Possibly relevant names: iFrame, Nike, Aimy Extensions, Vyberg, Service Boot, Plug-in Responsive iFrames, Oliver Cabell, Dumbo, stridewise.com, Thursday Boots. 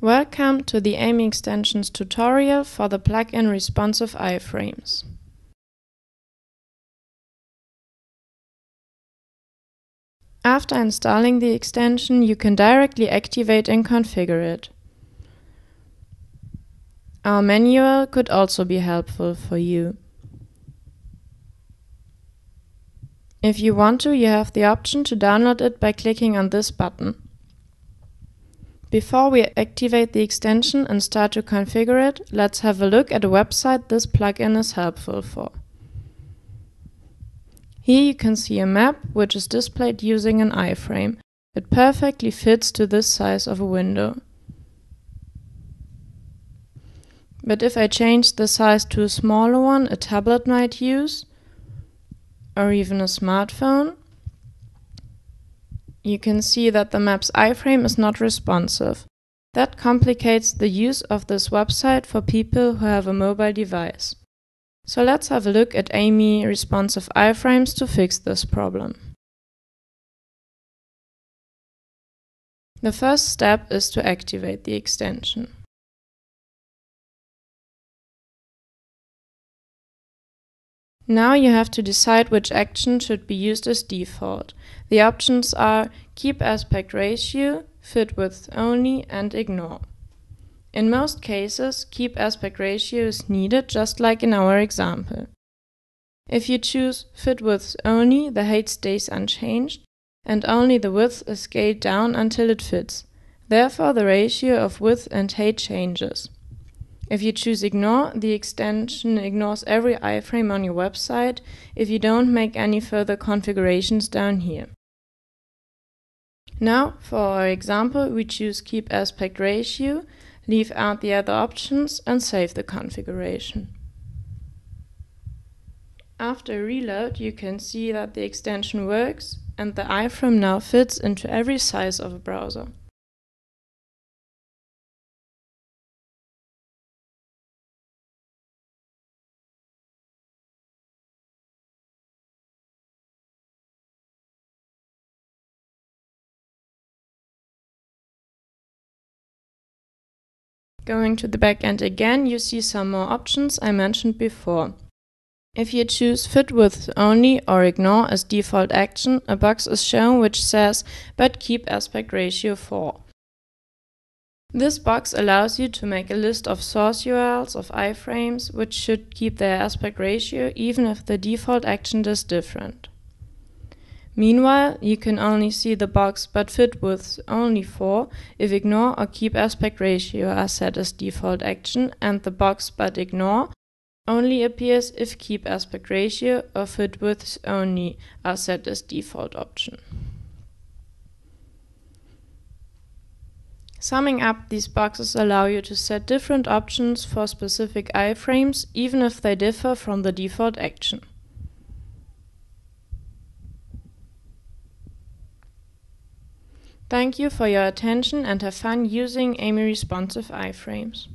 Welcome to the Aimy Extensions tutorial for the Plug-in Responsive iFrames. After installing the extension, you can directly activate and configure it. Our manual could also be helpful for you. If you want to, you have the option to download it by clicking on this button. Before we activate the extension and start to configure it, let's have a look at a website this plugin is helpful for. Here you can see a map which is displayed using an iframe. It perfectly fits to this size of a window. But if I change the size to a smaller one a tablet might use, or even a smartphone, you can see that the map's iframe is not responsive. That complicates the use of this website for people who have a mobile device. So let's have a look at Aimy Responsive iFrames to fix this problem. The first step is to activate the extension. Now you have to decide which action should be used as default. The options are Keep Aspect Ratio, Fit Width Only and Ignore. In most cases, Keep Aspect Ratio is needed, just like in our example. If you choose Fit Width Only, the height stays unchanged and only the width is scaled down until it fits. Therefore, the ratio of width and height changes. If you choose Ignore, the extension ignores every iframe on your website if you don't make any further configurations down here. Now, for our example, we choose Keep Aspect Ratio, leave out the other options and save the configuration. After a reload, you can see that the extension works and the iframe now fits into every size of a browser. Going to the backend again, you see some more options I mentioned before. If you choose Fit Width Only or Ignore as default action, a box is shown which says But Keep Aspect Ratio 4. This box allows you to make a list of source URLs of iframes which should keep their aspect ratio even if the default action is different. Meanwhile, you can only see the box But Fit Width Only 4 if Ignore or Keep Aspect Ratio are set as default action, and the box But Ignore only appears if Keep Aspect Ratio or Fit Width Only are set as default option. Summing up, these boxes allow you to set different options for specific iframes even if they differ from the default action. Thank you for your attention and have fun using Aimy Responsive iFrames.